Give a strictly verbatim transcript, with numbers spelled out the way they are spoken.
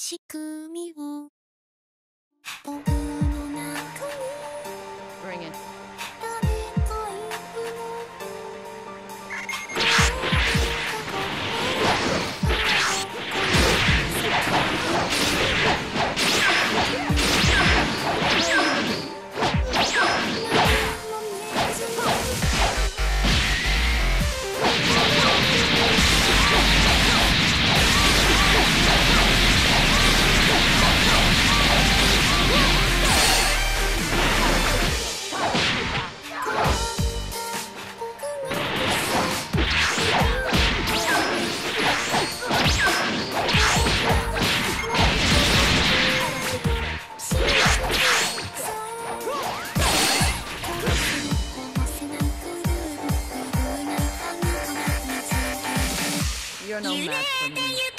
仕組みを僕の中に Bring it. 誰かいるのYou're no match for me.